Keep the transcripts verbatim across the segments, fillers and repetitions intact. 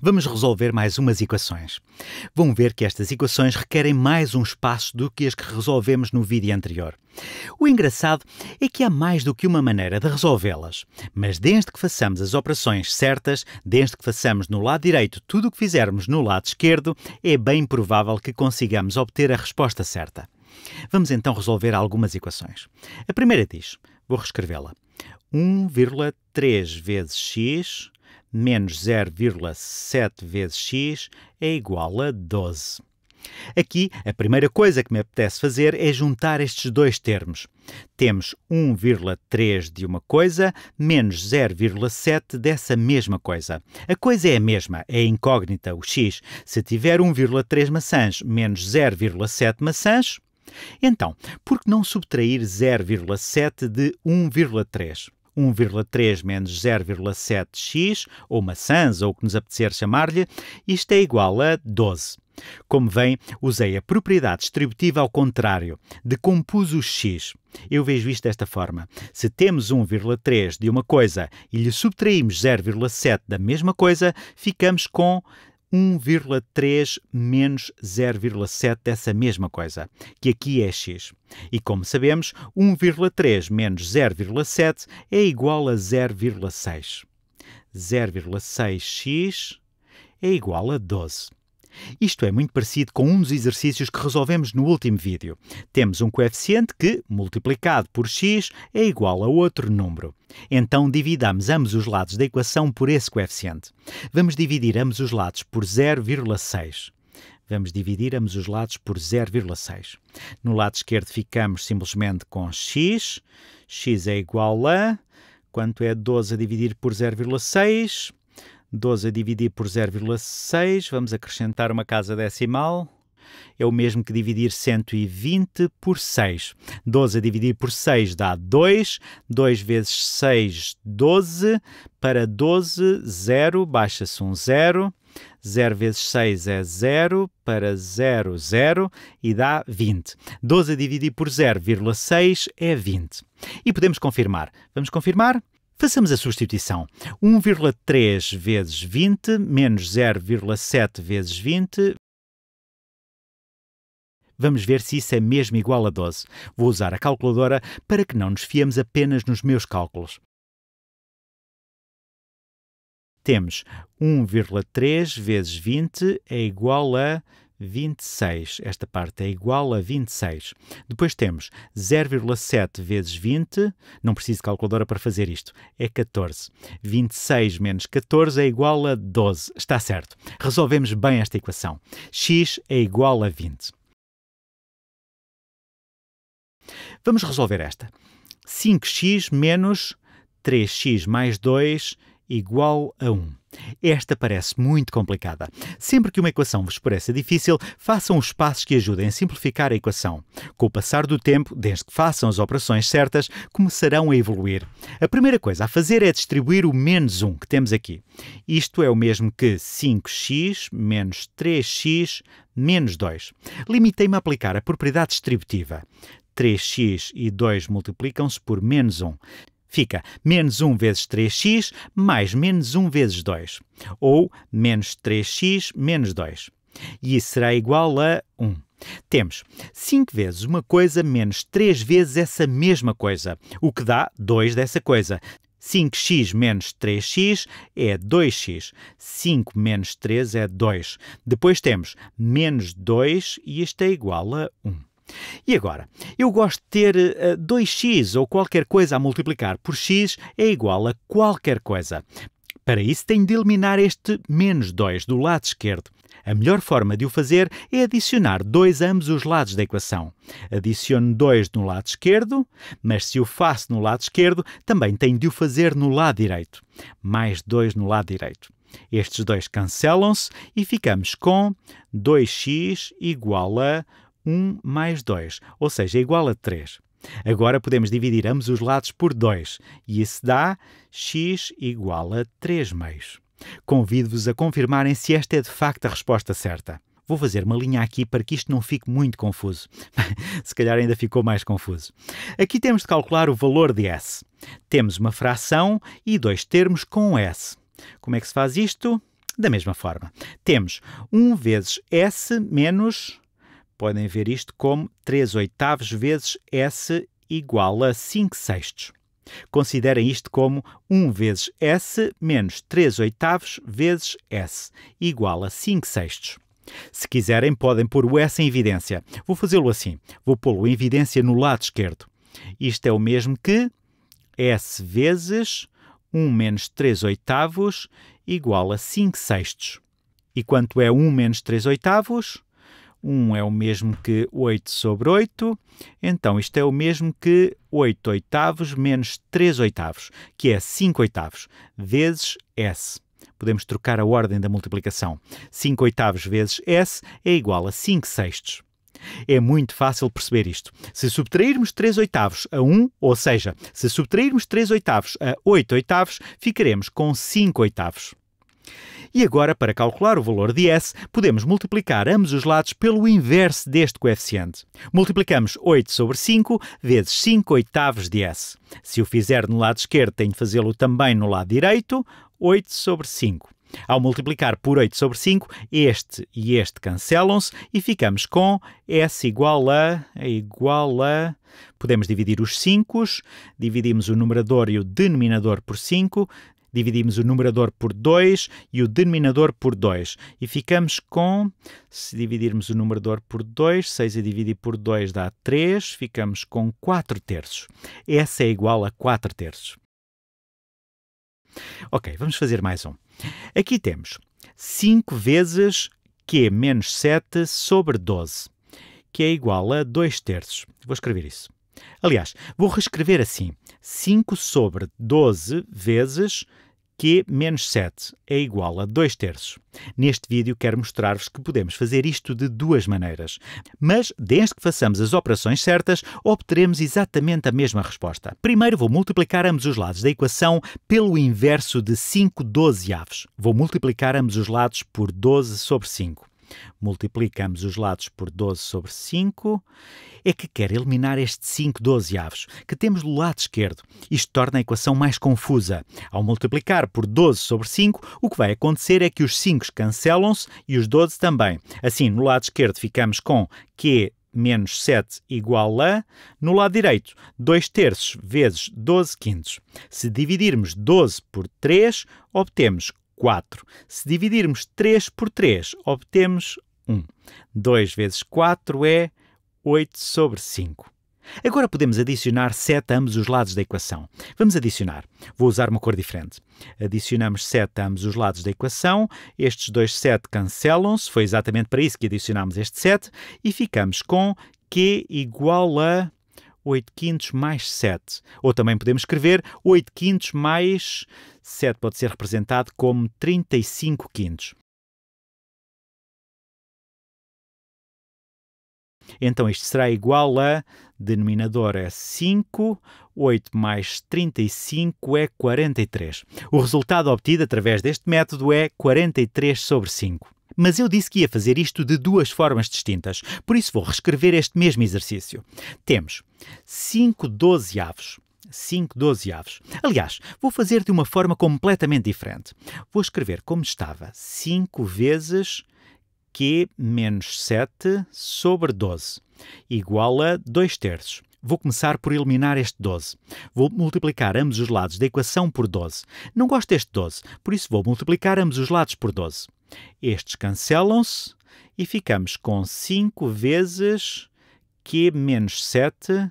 Vamos resolver mais umas equações. Vão ver que estas equações requerem mais uns passos do que as que resolvemos no vídeo anterior. O engraçado é que há mais do que uma maneira de resolvê-las, mas desde que façamos as operações certas, desde que façamos no lado direito tudo o que fizermos no lado esquerdo, é bem provável que consigamos obter a resposta certa. Vamos então resolver algumas equações. A primeira diz, vou reescrevê-la, um vírgula três vezes x menos zero vírgula sete vezes x é igual a doze. Aqui, a primeira coisa que me apetece fazer é juntar estes dois termos. Temos um vírgula três de uma coisa menos zero vírgula sete dessa mesma coisa. A coisa é a mesma, é incógnita, o x. Se tiver um vírgula três maçãs menos zero vírgula sete maçãs, então, por que não subtrair zero vírgula sete de um vírgula três? um vírgula três menos zero vírgula sete x, ou maçãs, ou o que nos apetecer chamar-lhe, isto é igual a doze. Como veem, usei a propriedade distributiva ao contrário, decompus os x. Eu vejo isto desta forma. Se temos um vírgula três de uma coisa e lhe subtraímos zero vírgula sete da mesma coisa, ficamos com um vírgula três menos zero vírgula sete dessa mesma coisa, que aqui é x. E como sabemos, um vírgula três menos zero vírgula sete é igual a zero vírgula seis. zero vírgula seis x é igual a doze. Isto é muito parecido com um dos exercícios que resolvemos no último vídeo. Temos um coeficiente que, multiplicado por x, é igual a outro número. Então, dividamos ambos os lados da equação por esse coeficiente. Vamos dividir ambos os lados por zero vírgula seis. Vamos dividir ambos os lados por zero vírgula seis. No lado esquerdo ficamos simplesmente com x. x é igual a... Quanto é doze a dividir por zero vírgula seis? doze a dividir por zero vírgula seis, vamos acrescentar uma casa decimal, é o mesmo que dividir cento e vinte por seis. doze a dividir por seis dá dois, dois vezes seis, doze, para doze, zero, baixa-se um zero, zero vezes seis é zero, para zero, zero, e dá vinte. doze a dividir por zero vírgula seis é vinte. E podemos confirmar. Vamos confirmar? Façamos a substituição. um vírgula três vezes vinte menos zero vírgula sete vezes vinte. Vamos ver se isso é mesmo igual a doze. Vou usar a calculadora para que não nos fiemos apenas nos meus cálculos. Temos um vírgula três vezes vinte é igual a vinte e seis. Esta parte é igual a vinte e seis. Depois temos zero vírgula sete vezes vinte. Não preciso de calculadora para fazer isto. É catorze. vinte e seis menos catorze é igual a doze. Está certo. Resolvemos bem esta equação. X é igual a vinte. Vamos resolver esta. cinco x menos três x mais dois igual a um. Esta parece muito complicada. Sempre que uma equação vos pareça difícil, façam os passos que ajudem a simplificar a equação. Com o passar do tempo, desde que façam as operações certas, começarão a evoluir. A primeira coisa a fazer é distribuir o menos um que temos aqui. Isto é o mesmo que cinco x menos três x menos dois. Limitei-me a aplicar a propriedade distributiva. três x e dois multiplicam-se por menos um. Fica menos um vezes três x mais menos um vezes dois, ou menos três x menos dois. E isso será igual a um. Temos cinco vezes uma coisa menos três vezes essa mesma coisa, o que dá dois dessa coisa. cinco x menos três x é dois x. cinco menos três é dois. Depois temos menos dois e isto é igual a um. E agora, eu gosto de ter uh, dois x ou qualquer coisa a multiplicar por x é igual a qualquer coisa. Para isso, tenho de eliminar este menos dois do lado esquerdo. A melhor forma de o fazer é adicionar dois a ambos os lados da equação. Adiciono dois no lado esquerdo, mas se o faço no lado esquerdo, também tenho de o fazer no lado direito. Mais dois no lado direito. Estes dois cancelam-se e ficamos com dois x igual a um mais dois, ou seja, é igual a três. Agora podemos dividir ambos os lados por dois, e isso dá x igual a três meios. Convido-vos a confirmarem se esta é de facto a resposta certa. Vou fazer uma linha aqui para que isto não fique muito confuso. Se calhar ainda ficou mais confuso. Aqui temos de calcular o valor de S. Temos uma fração e dois termos com S. Como é que se faz isto? Da mesma forma, temos um vezes S menos, podem ver isto como três oitavos vezes S igual a cinco sextos. Considerem isto como um vezes S menos três oitavos vezes S igual a cinco sextos. Se quiserem, podem pôr o S em evidência. Vou fazê-lo assim. Vou pô-lo em evidência no lado esquerdo. Isto é o mesmo que S vezes um menos três oitavos igual a cinco sextos. E quanto é um menos três oitavos? um é o mesmo que oito sobre oito. Então, isto é o mesmo que oito oitavos menos três oitavos, que é cinco oitavos, vezes S. Podemos trocar a ordem da multiplicação. cinco oitavos vezes S é igual a cinco sextos. É muito fácil perceber isto. Se subtrairmos três oitavos a um, ou seja, se subtrairmos três oitavos a oito oitavos, ficaremos com cinco oitavos. E agora, para calcular o valor de S, podemos multiplicar ambos os lados pelo inverso deste coeficiente. Multiplicamos oito sobre cinco vezes cinco oitavos de S. Se o fizer no lado esquerdo, tenho de fazê-lo também no lado direito, oito sobre cinco. Ao multiplicar por oito sobre cinco, este e este cancelam-se e ficamos com S igual a, é igual a... Podemos dividir os cinco, dividimos o numerador e o denominador por cinco, dividimos o numerador por dois e o denominador por dois. E ficamos com, se dividirmos o numerador por dois, seis a dividir por dois dá três, ficamos com quatro terços. S é igual a quatro terços. Ok, vamos fazer mais um. Aqui temos cinco vezes Q menos sete sobre doze, que é igual a dois terços. Vou escrever isso. Aliás, vou reescrever assim. cinco sobre doze vezes Q menos sete é igual a dois terços. Neste vídeo quero mostrar-vos que podemos fazer isto de duas maneiras, mas desde que façamos as operações certas, obteremos exatamente a mesma resposta. Primeiro vou multiplicar ambos os lados da equação pelo inverso de cinco doze avos. Vou multiplicar ambos os lados por doze sobre cinco. Multiplicamos os lados por doze sobre cinco, é que quer eliminar este cinco doze avos que temos do lado esquerdo. Isto torna a equação mais confusa. Ao multiplicar por doze sobre cinco, o que vai acontecer é que os cinco cancelam-se e os doze também. Assim, no lado esquerdo ficamos com Q menos sete igual a, no lado direito, dois terços vezes doze quintos. Se dividirmos doze por três, obtemos quatro. Se dividirmos três por três, obtemos um. dois vezes quatro é oito sobre cinco. Agora podemos adicionar sete a ambos os lados da equação. Vamos adicionar. Vou usar uma cor diferente. Adicionamos sete a ambos os lados da equação. Estes dois sete cancelam-se. Foi exatamente para isso que adicionámos este sete. E ficamos com Q igual a oito quintos mais sete. Ou também podemos escrever oito quintos mais sete, pode ser representado como trinta e cinco quintos. Então isto será igual a, denominador é cinco, oito mais trinta e cinco é quarenta e três. O resultado obtido através deste método é quarenta e três sobre cinco. Mas eu disse que ia fazer isto de duas formas distintas, por isso vou reescrever este mesmo exercício. Temos cinco doze avos. cinco doze avos. Aliás, vou fazer de uma forma completamente diferente. Vou escrever como estava. cinco vezes Q menos sete sobre doze, igual a dois terços. Vou começar por eliminar este doze. Vou multiplicar ambos os lados da equação por doze. Não gosto deste doze, por isso vou multiplicar ambos os lados por doze. Estes cancelam-se e ficamos com cinco vezes Q menos sete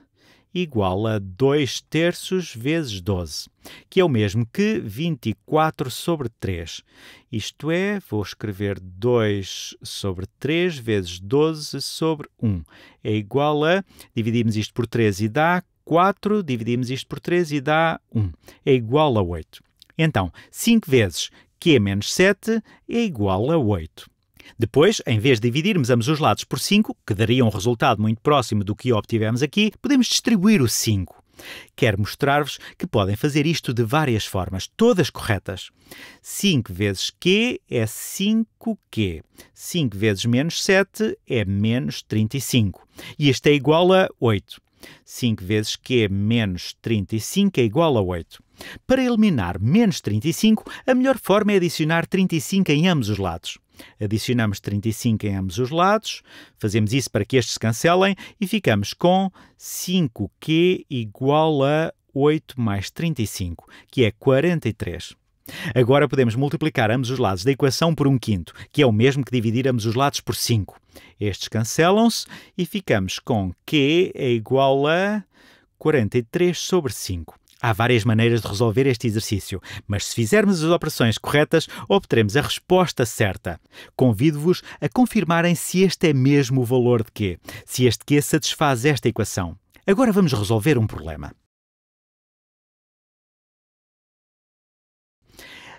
igual a dois terços vezes doze, que é o mesmo que vinte e quatro sobre três. Isto é, vou escrever dois sobre três vezes doze sobre um. É igual a, dividimos isto por três e dá quatro, dividimos isto por três e dá um. É igual a oito. Então, cinco vezes Q menos sete é igual a oito. Depois, em vez de dividirmos ambos os lados por cinco, que daria um resultado muito próximo do que obtivemos aqui, podemos distribuir o cinco. Quero mostrar-vos que podem fazer isto de várias formas, todas corretas. cinco vezes Q é cinco Q. cinco vezes menos sete é menos trinta e cinco. E este é igual a oito. cinco vezes Q menos trinta e cinco é igual a oito. Para eliminar menos trinta e cinco, a melhor forma é adicionar trinta e cinco em ambos os lados. Adicionamos trinta e cinco em ambos os lados, fazemos isso para que estes se cancelem e ficamos com cinco Q igual a oito mais trinta e cinco, que é quarenta e três. Agora podemos multiplicar ambos os lados da equação por um quinto, que é o mesmo que dividir ambos os lados por cinco. Estes cancelam-se e ficamos com Q é igual a quarenta e três sobre cinco. Há várias maneiras de resolver este exercício, mas se fizermos as operações corretas, obteremos a resposta certa. Convido-vos a confirmarem se este é mesmo o valor de Q, se este Q satisfaz esta equação. Agora vamos resolver um problema.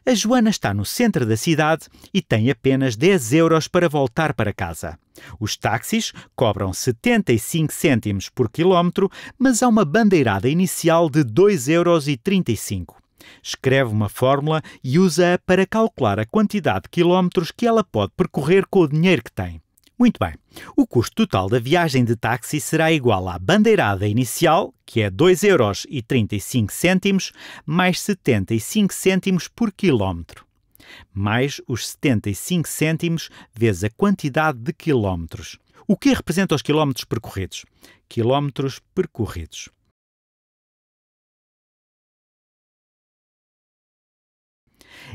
A Joana está no centro da cidade e tem apenas dez euros para voltar para casa. Os táxis cobram setenta e cinco cêntimos por quilómetro, mas há uma bandeirada inicial de dois euros e trinta e cinco. Escreve uma fórmula e usa-a para calcular a quantidade de quilómetros que ela pode percorrer com o dinheiro que tem. Muito bem, o custo total da viagem de táxi será igual à bandeirada inicial, que é dois euros e trinta e cinco mais setenta e cinco cêntimos por quilómetro, mais os setenta e cinco cêntimos vezes a quantidade de quilómetros. O que representa os quilómetros percorridos? Quilómetros percorridos.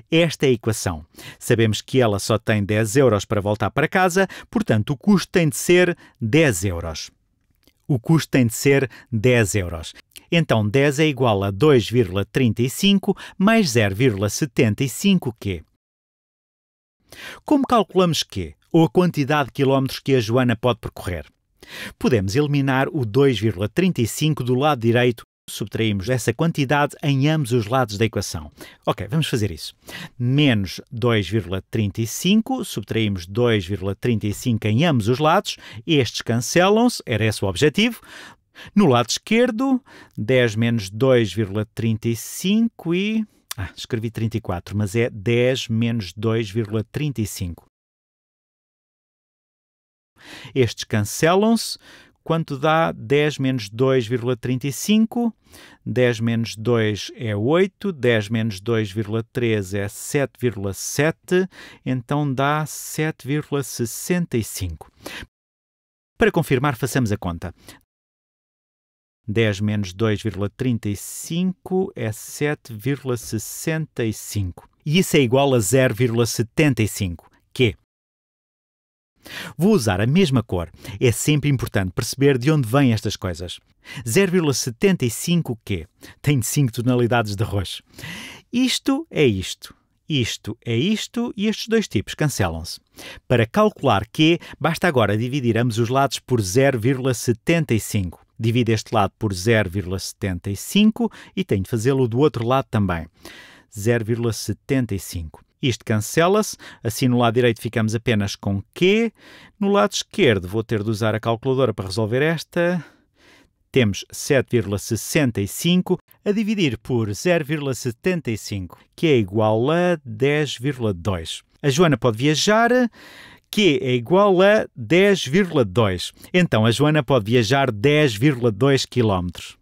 Esta é a equação. Sabemos que ela só tem dez euros para voltar para casa, portanto o custo tem de ser dez euros. O custo tem de ser dez euros. Então dez é igual a dois vírgula trinta e cinco mais zero vírgula setenta e cinco Q. Como calculamos Q, ou a quantidade de quilómetros que a Joana pode percorrer? Podemos eliminar o dois vírgula trinta e cinco do lado direito. Subtraímos essa quantidade em ambos os lados da equação. Ok, vamos fazer isso. Menos dois vírgula trinta e cinco, subtraímos dois vírgula trinta e cinco em ambos os lados, estes cancelam-se, era esse o objetivo. No lado esquerdo, dez menos dois vírgula trinta e cinco e... Ah, escrevi trinta e quatro, mas é dez menos dois vírgula trinta e cinco. Estes cancelam-se. Quanto dá dez menos dois vírgula trinta e cinco? dez menos dois é oito, dez menos dois vírgula três é sete vírgula sete, então dá sete vírgula sessenta e cinco. Para confirmar, façamos a conta. dez menos dois vírgula trinta e cinco é sete vírgula sessenta e cinco. E isso é igual a zero vírgula setenta e cinco, que... Vou usar a mesma cor. É sempre importante perceber de onde vêm estas coisas. zero vírgula setenta e cinco Q. Tem cinco tonalidades de roxo. Isto é isto. Isto é isto e estes dois tipos cancelam-se. Para calcular Q, basta agora dividir ambos os lados por zero vírgula setenta e cinco. Divido este lado por zero vírgula setenta e cinco e tenho de fazê-lo do outro lado também. zero vírgula setenta e cinco. Isto cancela-se, assim no lado direito ficamos apenas com Q. No lado esquerdo vou ter de usar a calculadora para resolver esta. Temos sete vírgula sessenta e cinco a dividir por zero vírgula setenta e cinco, que é igual a dez vírgula dois. A Joana pode viajar, Q é igual a dez vírgula dois. Então a Joana pode viajar dez vírgula dois quilómetros.